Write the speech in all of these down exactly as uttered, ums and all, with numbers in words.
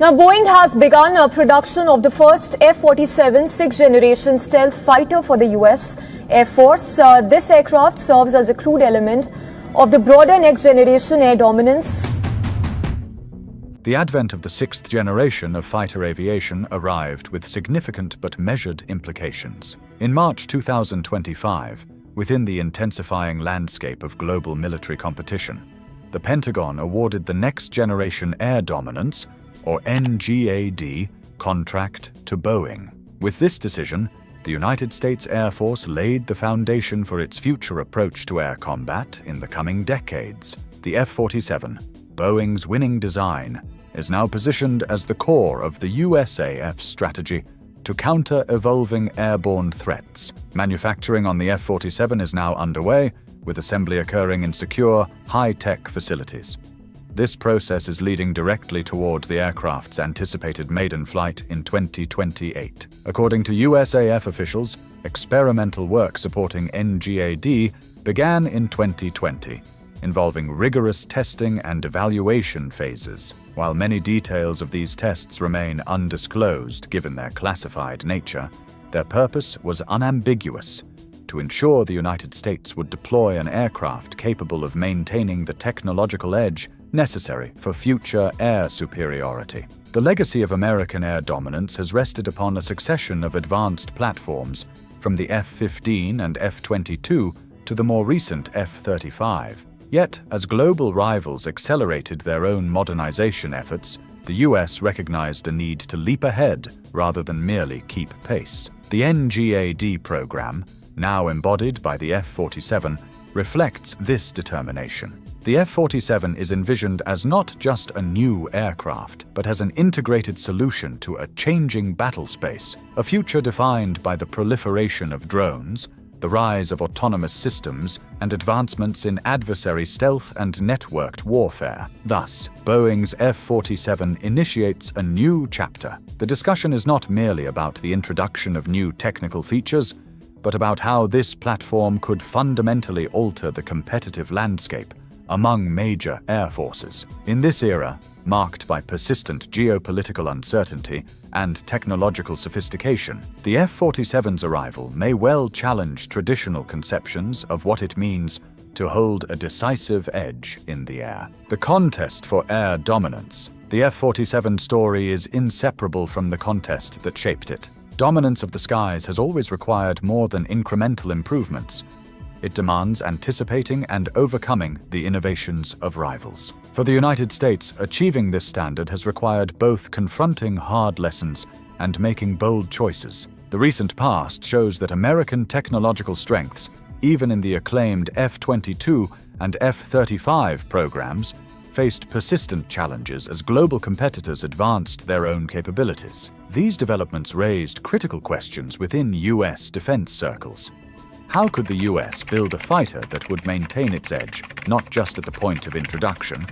Now, Boeing has begun a production of the first F forty-seven sixth-generation stealth fighter for the U S Air Force. Uh, this aircraft serves as a crude element of the broader next-generation air dominance. The advent of the sixth generation of fighter aviation arrived with significant but measured implications. In March two thousand twenty-five, within the intensifying landscape of global military competition, the Pentagon awarded the Next Generation Air Dominance, or N G A D, contract to Boeing. With this decision, the United States Air Force laid the foundation for its future approach to air combat in the coming decades. The F forty-seven, Boeing's winning design, is now positioned as the core of the U S A F strategy to counter evolving airborne threats. Manufacturing on the F forty-seven is now underway, with assembly occurring in secure, high-tech facilities. This process is leading directly toward the aircraft's anticipated maiden flight in twenty twenty-eight. According to U S A F officials, experimental work supporting N G A D began in twenty twenty, involving rigorous testing and evaluation phases, while many details of these tests remain undisclosed given their classified nature. Their purpose was unambiguous: to ensure the United States would deploy an aircraft capable of maintaining the technological edge necessary for future air superiority. The legacy of American air dominance has rested upon a succession of advanced platforms, from the F fifteen and F twenty-two to the more recent F thirty-five. Yet, as global rivals accelerated their own modernization efforts, the U S recognized the need to leap ahead rather than merely keep pace. The N G A D program, now embodied by the F forty-seven, reflects this determination. The F forty-seven is envisioned as not just a new aircraft, but as an integrated solution to a changing battle space, a future defined by the proliferation of drones, the rise of autonomous systems, and advancements in adversary stealth and networked warfare. Thus, Boeing's F forty-seven initiates a new chapter. The discussion is not merely about the introduction of new technical features, but about how this platform could fundamentally alter the competitive landscape among major air forces. In this era, marked by persistent geopolitical uncertainty and technological sophistication, the F forty-seven's arrival may well challenge traditional conceptions of what it means to hold a decisive edge in the air. The contest for air dominance. The F forty-seven story is inseparable from the contest that shaped it. Dominance of the skies has always required more than incremental improvements. It demands anticipating and overcoming the innovations of rivals. For the United States, achieving this standard has required both confronting hard lessons and making bold choices. The recent past shows that American technological strengths, even in the acclaimed F twenty-two and F thirty-five programs, faced persistent challenges as global competitors advanced their own capabilities. These developments raised critical questions within U S defense circles. How could the U S build a fighter that would maintain its edge, not just at the point of introduction,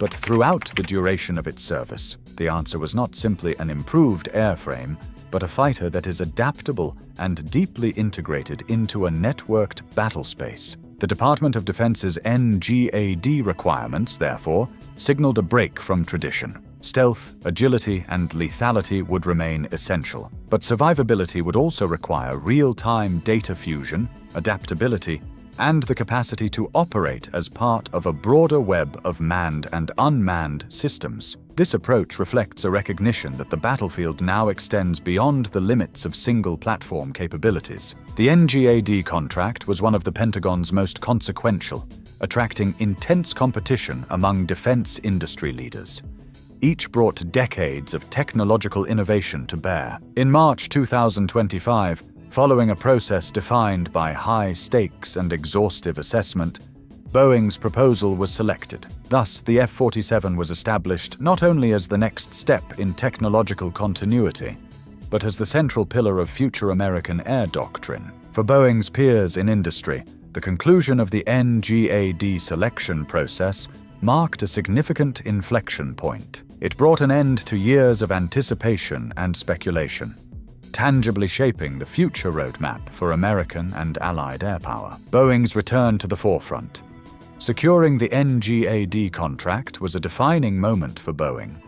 but throughout the duration of its service? The answer was not simply an improved airframe, but a fighter that is adaptable and deeply integrated into a networked battle space. The Department of Defense's N G A D requirements, therefore, signaled a break from tradition. Stealth, agility, and lethality would remain essential, but survivability would also require real-time data fusion, adaptability, and the capacity to operate as part of a broader web of manned and unmanned systems. This approach reflects a recognition that the battlefield now extends beyond the limits of single-platform capabilities. The N G A D contract was one of the Pentagon's most consequential, attracting intense competition among defense industry leaders. Each brought decades of technological innovation to bear. In March two thousand twenty-five, following a process defined by high stakes and exhaustive assessment, Boeing's proposal was selected. Thus, the F forty-seven was established not only as the next step in technological continuity, but as the central pillar of future American air doctrine. For Boeing's peers in industry, the conclusion of the N G A D selection process marked a significant inflection point. It brought an end to years of anticipation and speculation, tangibly shaping the future roadmap for American and Allied airpower. Boeing's return to the forefront. Securing the N G A D contract was a defining moment for Boeing.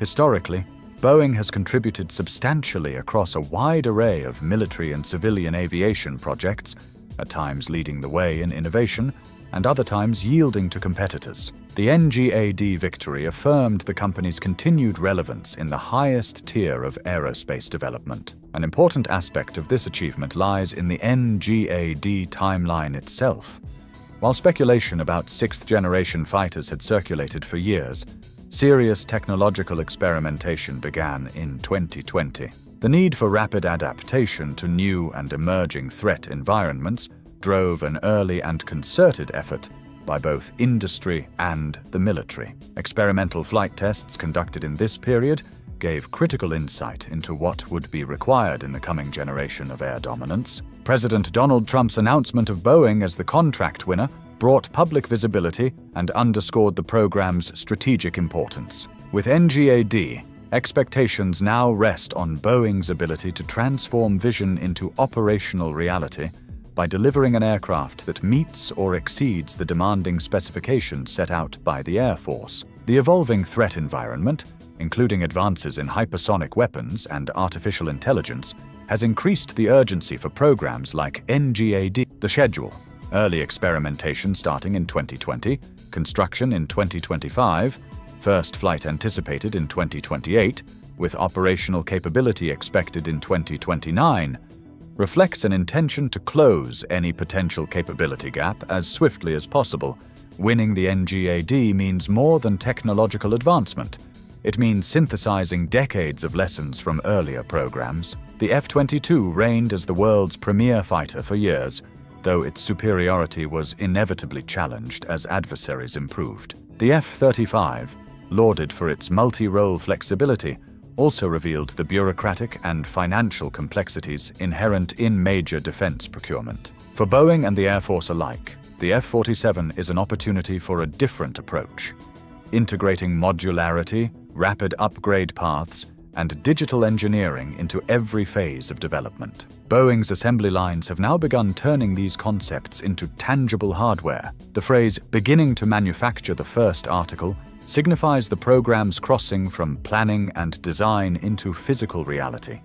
Historically, Boeing has contributed substantially across a wide array of military and civilian aviation projects, at times leading the way in innovation, and other times yielding to competitors. The N G A D victory affirmed the company's continued relevance in the highest tier of aerospace development. An important aspect of this achievement lies in the N G A D timeline itself. While speculation about sixth-generation fighters had circulated for years, serious technological experimentation began in twenty twenty. The need for rapid adaptation to new and emerging threat environments drove an early and concerted effort by both industry and the military. Experimental flight tests conducted in this period gave critical insight into what would be required in the coming generation of air dominance. President Donald Trump's announcement of Boeing as the contract winner brought public visibility and underscored the program's strategic importance. With N G A D, expectations now rest on Boeing's ability to transform vision into operational reality by delivering an aircraft that meets or exceeds the demanding specifications set out by the Air Force. The evolving threat environment, including advances in hypersonic weapons and artificial intelligence, has increased the urgency for programs like N G A D. The schedule: early experimentation starting in twenty twenty, construction in twenty twenty-five, first flight anticipated in twenty twenty-eight, with operational capability expected in twenty twenty-nine, reflects an intention to close any potential capability gap as swiftly as possible. Winning the N G A D means more than technological advancement. It means synthesizing decades of lessons from earlier programs. The F twenty-two reigned as the world's premier fighter for years, though its superiority was inevitably challenged as adversaries improved. The F thirty-five, lauded for its multi-role flexibility, also revealed the bureaucratic and financial complexities inherent in major defense procurement. For Boeing and the Air Force alike, the F forty-seven is an opportunity for a different approach, integrating modularity, rapid upgrade paths, and digital engineering into every phase of development. Boeing's assembly lines have now begun turning these concepts into tangible hardware. The phrase "beginning to manufacture the first article" signifies the program's crossing from planning and design into physical reality,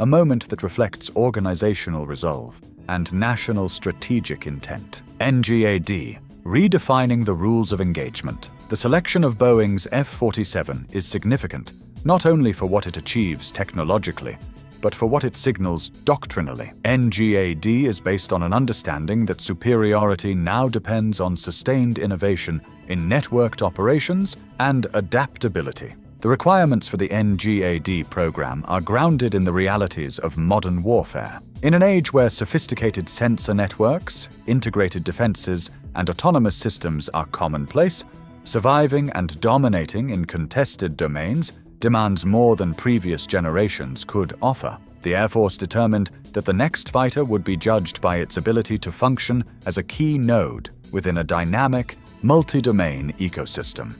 a moment that reflects organizational resolve and national strategic intent. N G A D, redefining the rules of engagement. The selection of Boeing's F forty-seven is significant, not only for what it achieves technologically, but for what it signals doctrinally. N G A D is based on an understanding that superiority now depends on sustained innovation in networked operations and adaptability. The requirements for the N G A D program are grounded in the realities of modern warfare. In an age where sophisticated sensor networks, integrated defenses, and autonomous systems are commonplace, surviving and dominating in contested domains demands more than previous generations could offer. The Air Force determined that the next fighter would be judged by its ability to function as a key node within a dynamic, multi-domain ecosystem,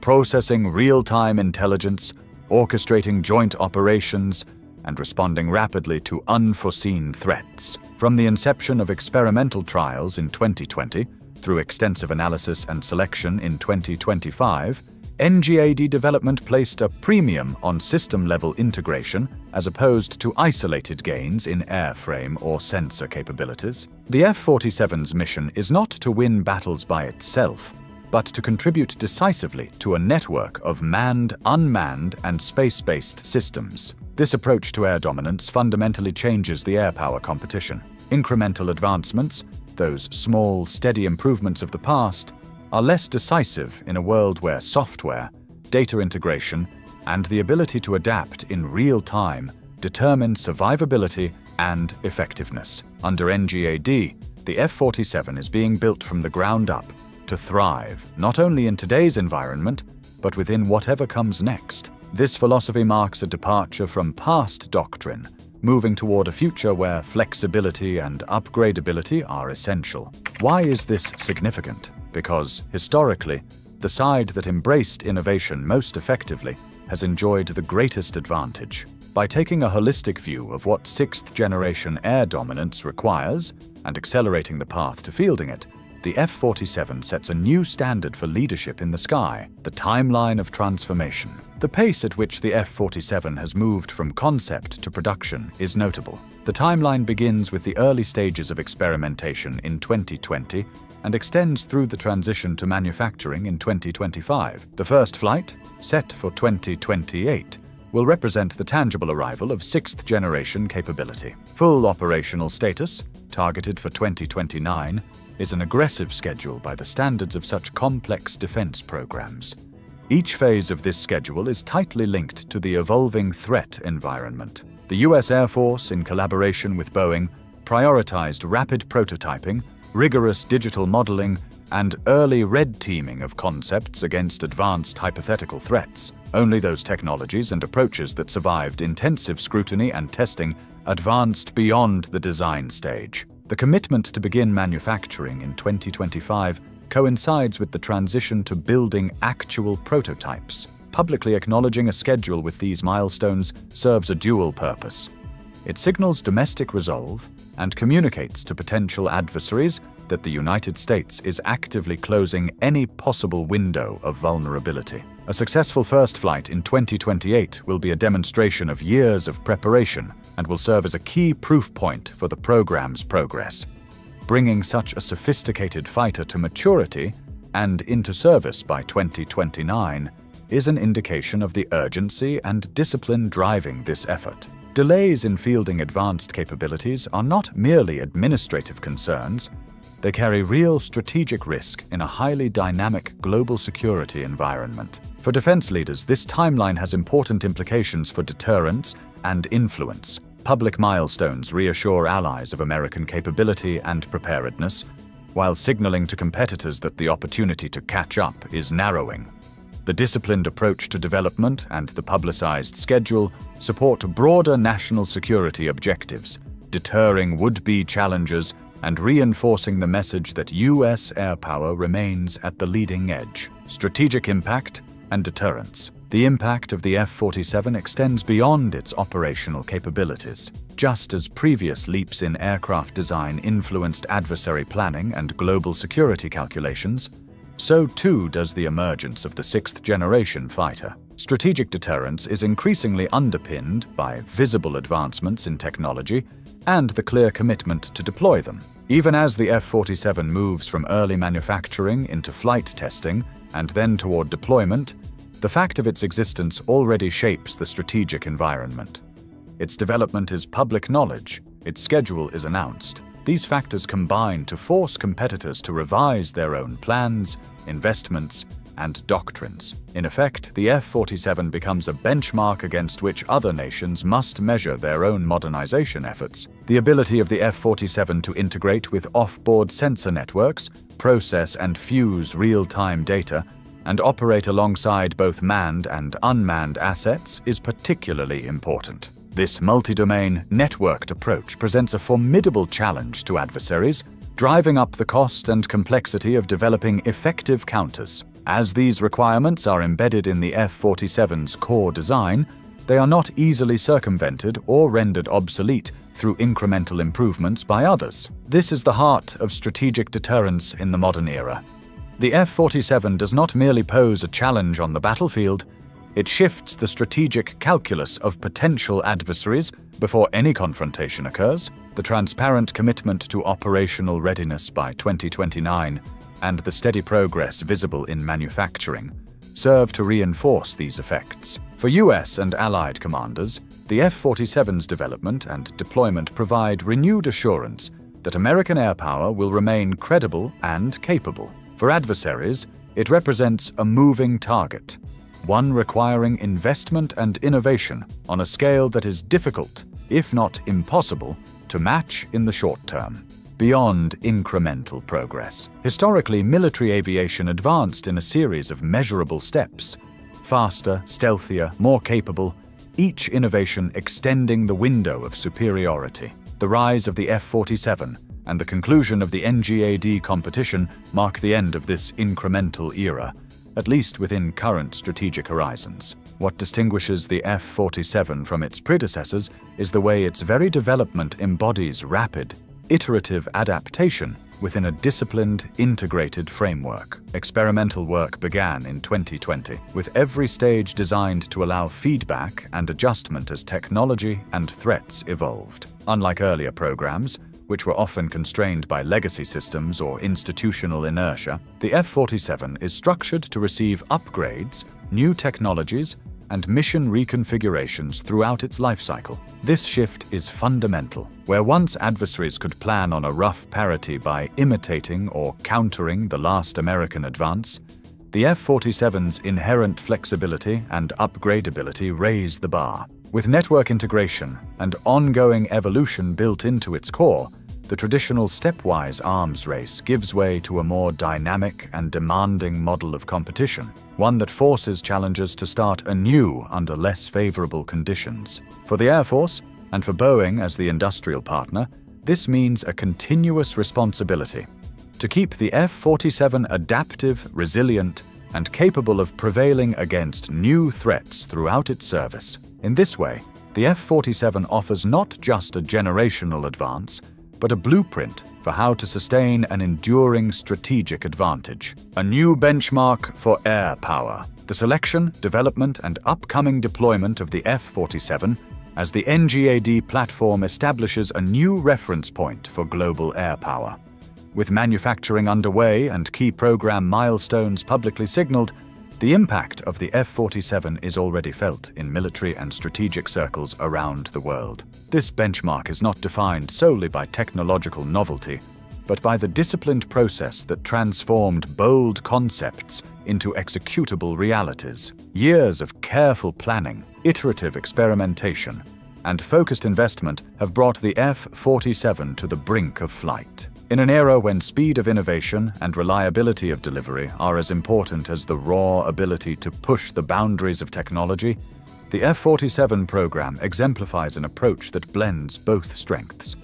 processing real-time intelligence, orchestrating joint operations, and responding rapidly to unforeseen threats. From the inception of experimental trials in twenty twenty, through extensive analysis and selection in twenty twenty-five, N G A D development placed a premium on system-level integration as opposed to isolated gains in airframe or sensor capabilities. The F forty-seven's mission is not to win battles by itself, but to contribute decisively to a network of manned, unmanned, and space-based systems. This approach to air dominance fundamentally changes the air power competition. Incremental advancements, those small, steady improvements of the past, are less decisive in a world where software, data integration, and the ability to adapt in real time determine survivability and effectiveness. Under N G A D, the F forty-seven is being built from the ground up to thrive, not only in today's environment, but within whatever comes next. This philosophy marks a departure from past doctrine, moving toward a future where flexibility and upgradability are essential. Why is this significant? Because, historically, the side that embraced innovation most effectively has enjoyed the greatest advantage. By taking a holistic view of what sixth-generation air dominance requires and accelerating the path to fielding it, the F forty-seven sets a new standard for leadership in the sky: the timeline of transformation. The pace at which the F forty-seven has moved from concept to production is notable. The timeline begins with the early stages of experimentation in twenty twenty and extends through the transition to manufacturing in twenty twenty-five. The first flight, set for twenty twenty-eight, will represent the tangible arrival of sixth-generation capability. Full operational status, targeted for twenty twenty-nine, is an aggressive schedule by the standards of such complex defense programs. Each phase of this schedule is tightly linked to the evolving threat environment. The U S Air Force, in collaboration with Boeing, prioritized rapid prototyping, rigorous digital modeling, and early red teaming of concepts against advanced hypothetical threats. Only those technologies and approaches that survived intensive scrutiny and testing advanced beyond the design stage. The commitment to begin manufacturing in twenty twenty-five coincides with the transition to building actual prototypes. Publicly acknowledging a schedule with these milestones serves a dual purpose. It signals domestic resolve and communicates to potential adversaries that the United States is actively closing any possible window of vulnerability. A successful first flight in twenty twenty-eight will be a demonstration of years of preparation and will serve as a key proof point for the program's progress. Bringing such a sophisticated fighter to maturity and into service by twenty twenty-nine is an indication of the urgency and discipline driving this effort. Delays in fielding advanced capabilities are not merely administrative concerns. They carry real strategic risk in a highly dynamic global security environment. For defense leaders, this timeline has important implications for deterrence and influence. Public milestones reassure allies of American capability and preparedness, while signaling to competitors that the opportunity to catch up is narrowing. The disciplined approach to development and the publicized schedule support broader national security objectives, deterring would-be challengers and reinforcing the message that U S airpower remains at the leading edge. Strategic impact and deterrence. The impact of the F forty-seven extends beyond its operational capabilities. Just as previous leaps in aircraft design influenced adversary planning and global security calculations, so too does the emergence of the sixth-generation fighter. Strategic deterrence is increasingly underpinned by visible advancements in technology and the clear commitment to deploy them. Even as the F forty-seven moves from early manufacturing into flight testing and then toward deployment, the fact of its existence already shapes the strategic environment. Its development is public knowledge, its schedule is announced. These factors combine to force competitors to revise their own plans, investments, and doctrines. In effect, the F forty-seven becomes a benchmark against which other nations must measure their own modernization efforts. The ability of the F forty-seven to integrate with off-board sensor networks, process and fuse real-time data, and operate alongside both manned and unmanned assets is particularly important. This multi-domain, networked approach presents a formidable challenge to adversaries, driving up the cost and complexity of developing effective counters. As these requirements are embedded in the F forty-seven's core design, they are not easily circumvented or rendered obsolete through incremental improvements by others. This is the heart of strategic deterrence in the modern era. The F forty-seven does not merely pose a challenge on the battlefield, it shifts the strategic calculus of potential adversaries before any confrontation occurs. The transparent commitment to operational readiness by twenty twenty-nine and the steady progress visible in manufacturing serve to reinforce these effects. For U S and allied commanders, the F forty-seven's development and deployment provide renewed assurance that American airpower will remain credible and capable. For adversaries, it represents a moving target, one requiring investment and innovation on a scale that is difficult, if not impossible, to match in the short term. Beyond incremental progress. Historically, military aviation advanced in a series of measurable steps, faster, stealthier, more capable, each innovation extending the window of superiority. The rise of the F forty-seven and the conclusion of the N G A D competition mark the end of this incremental era, at least within current strategic horizons. What distinguishes the F forty-seven from its predecessors is the way its very development embodies rapid, iterative adaptation within a disciplined, integrated framework. Experimental work began in twenty twenty, with every stage designed to allow feedback and adjustment as technology and threats evolved. Unlike earlier programs, which were often constrained by legacy systems or institutional inertia, the F forty-seven is structured to receive upgrades, new technologies, and mission reconfigurations throughout its life cycle. This shift is fundamental. Where once adversaries could plan on a rough parity by imitating or countering the last American advance, the F forty-seven's inherent flexibility and upgradability raise the bar. With network integration and ongoing evolution built into its core, the traditional stepwise arms race gives way to a more dynamic and demanding model of competition, one that forces challengers to start anew under less favorable conditions. For the Air Force, and for Boeing as the industrial partner, this means a continuous responsibility to keep the F forty-seven adaptive, resilient, and capable of prevailing against new threats throughout its service. In this way, the F forty-seven offers not just a generational advance, but a blueprint for how to sustain an enduring strategic advantage. A new benchmark for air power. The selection, development, and upcoming deployment of the F forty-seven as the N G A D platform establishes a new reference point for global air power. With manufacturing underway and key program milestones publicly signaled, the impact of the F forty-seven is already felt in military and strategic circles around the world. This benchmark is not defined solely by technological novelty, but by the disciplined process that transformed bold concepts into executable realities. Years of careful planning, iterative experimentation, and focused investment have brought the F forty-seven to the brink of flight. In an era when speed of innovation and reliability of delivery are as important as the raw ability to push the boundaries of technology, the F forty-seven program exemplifies an approach that blends both strengths.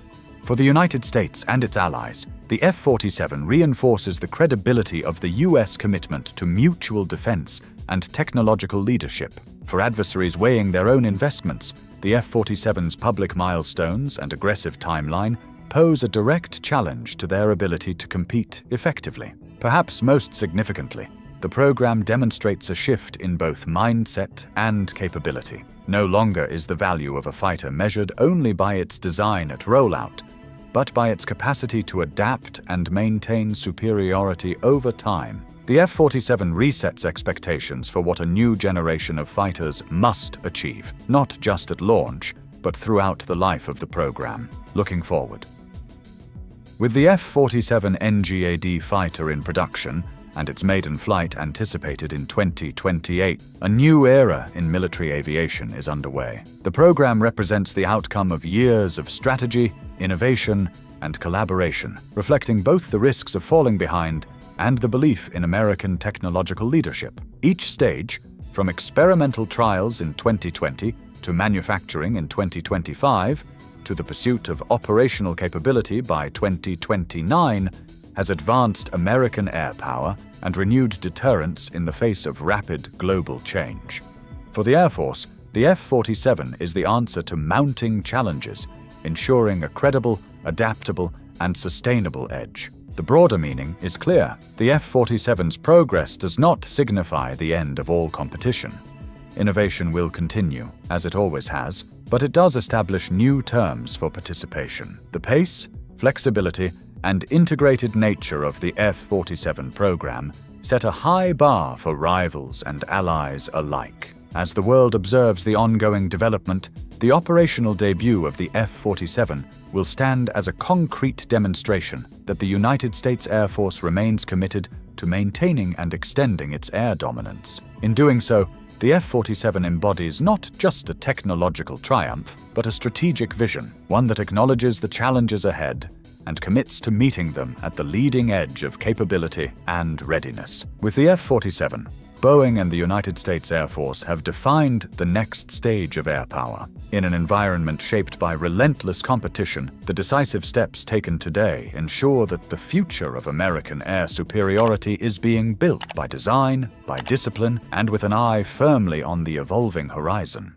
For the United States and its allies, the F forty-seven reinforces the credibility of the U S commitment to mutual defense and technological leadership. For adversaries weighing their own investments, the F forty-seven's public milestones and aggressive timeline pose a direct challenge to their ability to compete effectively. Perhaps most significantly, the program demonstrates a shift in both mindset and capability. No longer is the value of a fighter measured only by its design at rollout, but by its capacity to adapt and maintain superiority over time. The F forty-seven resets expectations for what a new generation of fighters must achieve, not just at launch, but throughout the life of the program. Looking forward. With the F forty-seven N GAD fighter in production, and its maiden flight anticipated in twenty twenty-eight, a new era in military aviation is underway. The program represents the outcome of years of strategy, innovation, and collaboration, reflecting both the risks of falling behind and the belief in American technological leadership. Each stage, from experimental trials in twenty twenty to manufacturing in twenty twenty-five, to the pursuit of operational capability by twenty twenty-nine, has advanced American air power and renewed deterrence in the face of rapid global change. For the Air Force, the F forty-seven is the answer to mounting challenges, ensuring a credible, adaptable, and sustainable edge. The broader meaning is clear. The F forty-seven's progress does not signify the end of all competition. Innovation will continue, as it always has, but it does establish new terms for participation. The pace, flexibility, and integrated nature of the F forty-seven program set a high bar for rivals and allies alike. As the world observes the ongoing development, the operational debut of the F forty-seven will stand as a concrete demonstration that the United States Air Force remains committed to maintaining and extending its air dominance. In doing so, the F forty-seven embodies not just a technological triumph, but a strategic vision, one that acknowledges the challenges ahead and commits to meeting them at the leading edge of capability and readiness. With the F forty-seven, Boeing and the United States Air Force have defined the next stage of air power. In an environment shaped by relentless competition, the decisive steps taken today ensure that the future of American air superiority is being built by design, by discipline, and with an eye firmly on the evolving horizon.